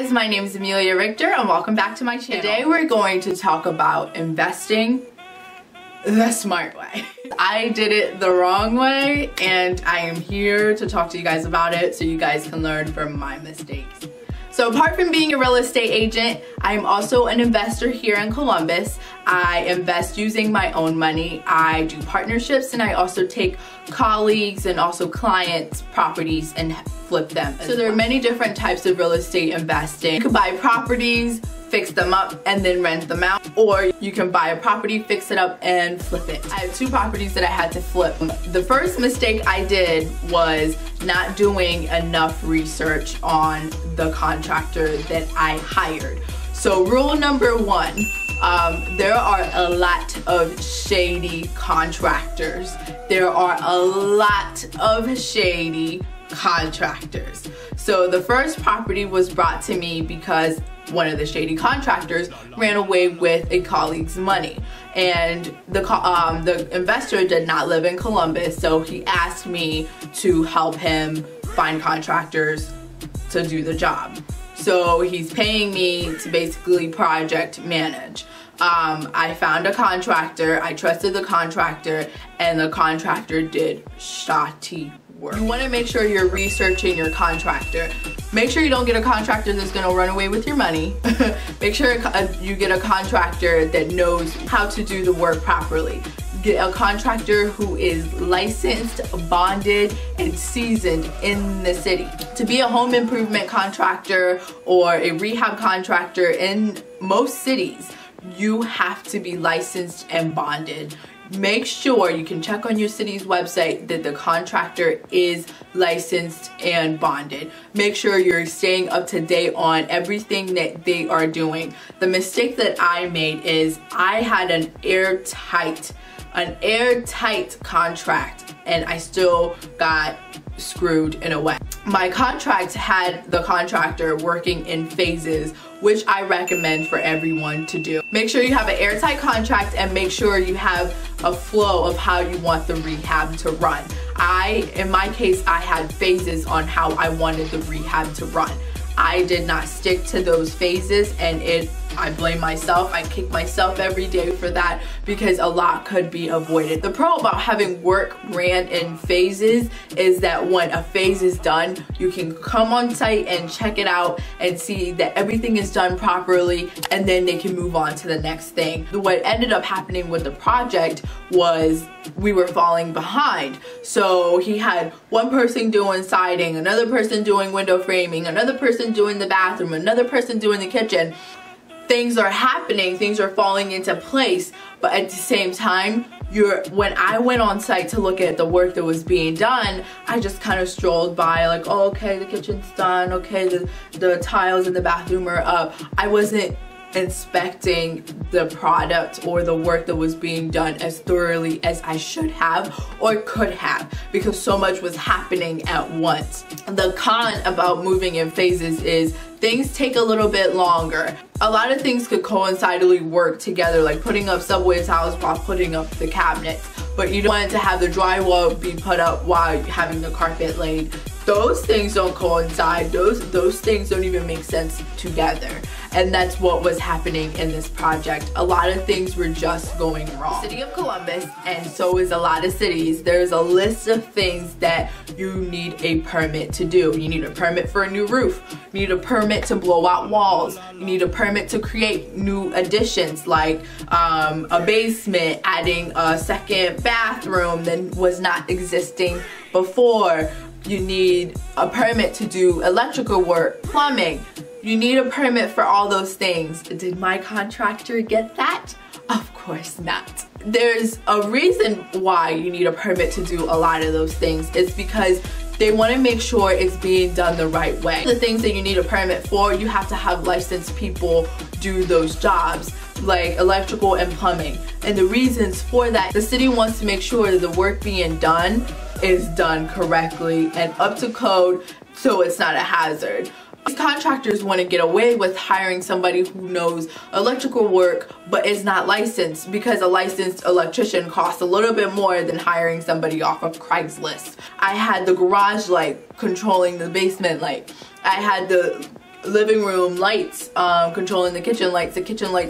guys, my name is Emelia Richter and welcome back to my channel. Today we're going to talk about investing the smart way. I did it the wrong way and I am here to talk to you guys about it so you guys can learn from my mistakes. So apart from being a real estate agent, I am also an investor here in Columbus. I invest using my own money. I do partnerships and I also take colleagues and also clients' properties and flip them. So there are many different types of real estate investing. You can buy properties, fix them up, and then rent them out. Or you can buy a property, fix it up, and flip it. I have two properties that I had to flip. The first mistake I did was not doing enough research on the contractor that I hired. So rule number one, there are a lot of shady contractors. There are a lot of shady contractors. So the first property was brought to me because one of the shady contractors ran away with a colleague's money, and the investor did not live in Columbus, so he asked me to help him find contractors to do the job. So he's paying me to basically project manage. I found a contractor, I trusted the contractor, and the contractor did shoddy work. You want to make sure you're researching your contractor. Make sure you don't get a contractor that's going to run away with your money. Make sure you get a contractor that knows how to do the work properly. Get a contractor who is licensed, bonded, and seasoned in the city. To be a home improvement contractor or a rehab contractor in most cities, you have to be licensed and bonded. Make sure you can check on your city's website that the contractor is licensed and bonded. Make sure you're staying up to date on everything that they are doing. The mistake that I made is I had an airtight contract and I still got screwed in a way. My contract had the contractor working in phases, which I recommend for everyone to do. Make sure you have an airtight contract and make sure you have a flow of how you want the rehab to run. In my case, I had phases on how I wanted the rehab to run. I did not stick to those phases, and I blame myself. I kick myself every day for that because a lot could be avoided. The pro about having work ran in phases is that when a phase is done, you can come on site and check it out and see that everything is done properly, and then they can move on to the next thing. What ended up happening with the project was we were falling behind. So he had one person doing siding, another person doing window framing, another person doing the bathroom, another person doing the kitchen. Things are happening, things are falling into place, but at the same time, when I went on site to look at the work that was being done, I just kind of strolled by like, oh, okay, the kitchen's done, okay, the tiles in the bathroom are up. I wasn't inspecting the product or the work that was being done as thoroughly as I should have or could have because so much was happening at once. The con about moving in phases is things take a little bit longer. A lot of things could coincidentally work together, like putting up subway tiles while putting up the cabinets, but you don't want to have the drywall be put up while having the carpet laid. Those things don't coincide. Those things don't even make sense together. And that's what was happening in this project. A lot of things were just going wrong. City of Columbus, and so is a lot of cities, there's a list of things that you need a permit to do. You need a permit for a new roof. You need a permit to blow out walls. You need a permit to create new additions like a basement, adding a second bathroom that was not existing before. You need a permit to do electrical work, plumbing. You need a permit for all those things. Did my contractor get that? Of course not. There's a reason why you need a permit to do a lot of those things. It's because they want to make sure it's being done the right way. The things that you need a permit for, you have to have licensed people do those jobs, like electrical and plumbing. And the reasons for that, the city wants to make sure that the work being done is done correctly and up to code so it's not a hazard. These contractors want to get away with hiring somebody who knows electrical work but is not licensed because a licensed electrician costs a little bit more than hiring somebody off of Craigslist. I had the garage light controlling the basement light. I had the living room lights controlling the kitchen lights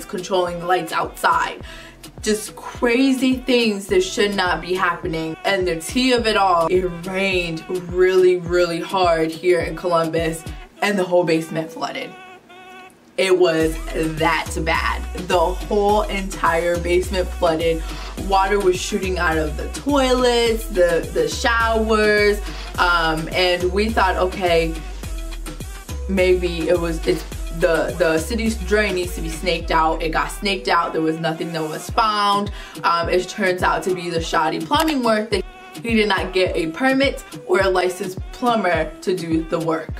controlling the lights outside. Just crazy things that should not be happening. And the tea of it all, it rained really, really hard here in Columbus and the whole basement flooded. It was that bad. The whole entire basement flooded. Water was shooting out of the toilets, the showers, and we thought, okay, maybe the city's drain needs to be snaked out. It got snaked out. There was nothing that was found. It turns out to be the shoddy plumbing work that he did not get a permit or a licensed plumber to do the work.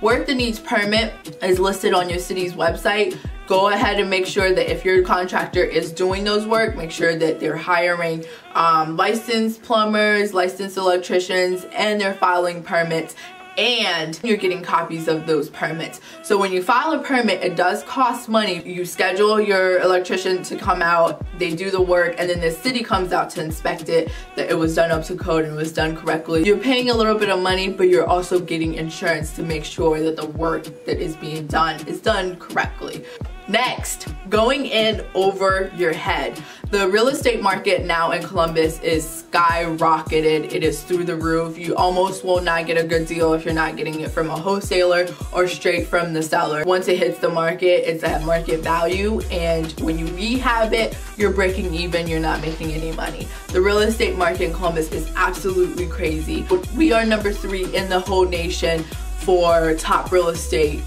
Work that needs permit is listed on your city's website. Go ahead and make sure that if your contractor is doing those work, make sure that they're hiring licensed plumbers, licensed electricians, and they're filing permits, and you're getting copies of those permits. So when you file a permit, it does cost money. You schedule your electrician to come out, they do the work, and then the city comes out to inspect it, that it was done up to code and was done correctly. You're paying a little bit of money, but you're also getting insurance to make sure that the work that is being done is done correctly. Next, going in over your head. The real estate market now in Columbus is skyrocketed. It is through the roof. You almost will not get a good deal if you're not getting it from a wholesaler or straight from the seller. Once it hits the market, it's at market value, and when you rehab it, you're breaking even, you're not making any money. The real estate market in Columbus is absolutely crazy. We are #3 in the whole nation for top real estate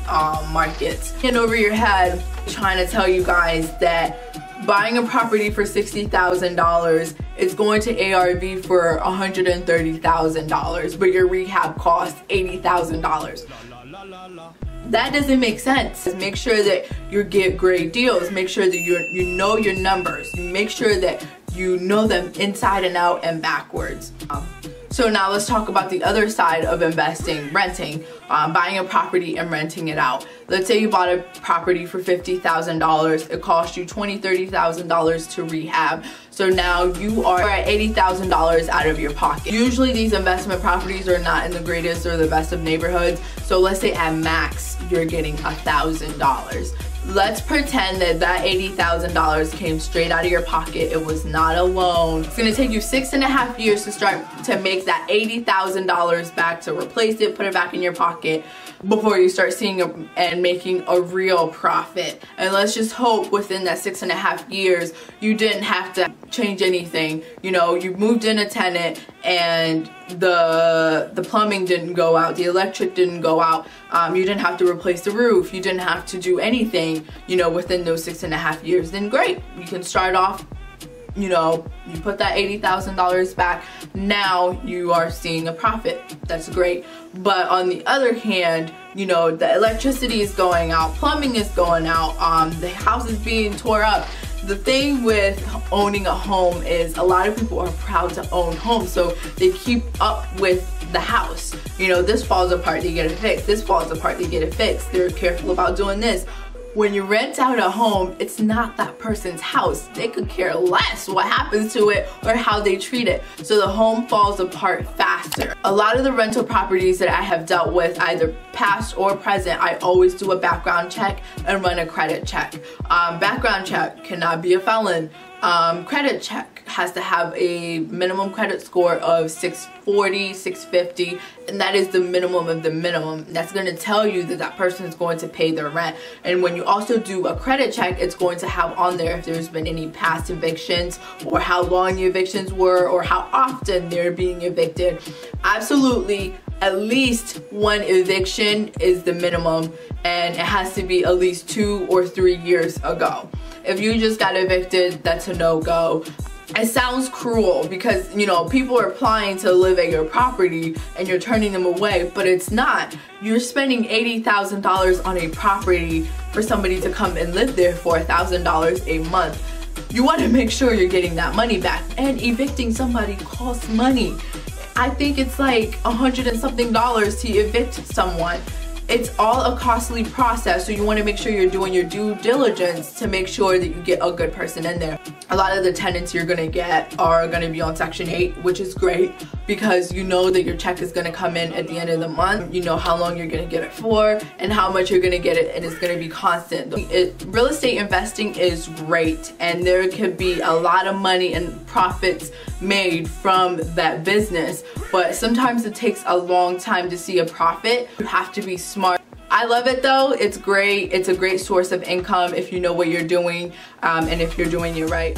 markets. And over your head, trying to tell you guys that buying a property for $60,000 is going to ARV for $130,000, but your rehab costs $80,000. That doesn't make sense. Make sure that you get great deals. Make sure that you know your numbers. Make sure that you know them inside and out and backwards. So now let's talk about the other side of investing, renting, buying a property and renting it out. Let's say you bought a property for $50,000. It cost you $20,000, $30,000 to rehab. So now you are at $80,000 out of your pocket. Usually these investment properties are not in the greatest or the best of neighborhoods. So let's say at max, you're getting $1,000. Let's pretend that that $80,000 came straight out of your pocket. It was not a loan. It's gonna take you 6.5 years to start to make that $80,000 back, to replace it, put it back in your pocket before you start seeing and making a real profit. And let's just hope within that 6.5 years, you didn't have to change anything. You know, you moved in a tenant and the plumbing didn't go out, the electric didn't go out, you didn't have to replace the roof, you didn't have to do anything, you know, within those 6.5 years, then great. You can start off, you know, you put that $80,000 back, now you are seeing a profit. That's great. But on the other hand, you know, the electricity is going out, plumbing is going out, the house is being tore up. The thing with owning a home is a lot of people are proud to own homes, so they keep up with the house. You know, this falls apart, they get it fixed. This falls apart, they get it fixed. They're careful about doing this. When you rent out a home, it's not that person's house. They could care less what happens to it or how they treat it. So the home falls apart faster. A lot of the rental properties that I have dealt with, either past or present, I always do a background check and run a credit check. Background check cannot be a felon. Credit check has to have a minimum credit score of 640, 650, and that is the minimum of the minimum. That's going to tell you that that person is going to pay their rent. And when you also do a credit check, it's going to have on there if there's been any past evictions, or how long the evictions were, or how often they're being evicted. Absolutely, at least one eviction is the minimum, and it has to be at least 2 or 3 years ago. If you just got evicted, that's a no-go. It sounds cruel because, you know, people are applying to live at your property and you're turning them away, but it's not. You're spending $80,000 on a property for somebody to come and live there for $1,000 a month. You want to make sure you're getting that money back, and evicting somebody costs money. I think it's like $100 and something dollars to evict someone. It's all a costly process, so you want to make sure you're doing your due diligence to make sure that you get a good person in there. A lot of the tenants you're going to get are going to be on Section 8, which is great because you know that your check is going to come in at the end of the month. You know how long you're going to get it for and how much you're going to get it, and it's going to be constant. Real estate investing is great, and there could be a lot of money and profits made from that business, but sometimes it takes a long time to see a profit. You have to be smart. I love it though, it's great. It's a great source of income if you know what you're doing and if you're doing it right.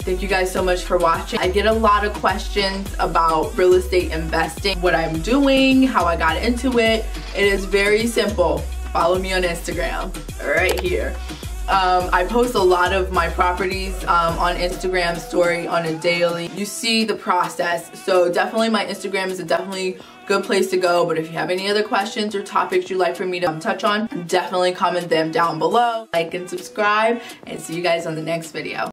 Thank you guys so much for watching. I get a lot of questions about real estate investing, what I'm doing, how I got into it. It is very simple. Follow me on Instagram, right here. I post a lot of my properties on Instagram story on a daily. You see the process, so definitely my Instagram is a definitely good place to go. But if you have any other questions or topics you'd like for me to touch on, definitely comment them down below. Like and subscribe, and see you guys on the next video.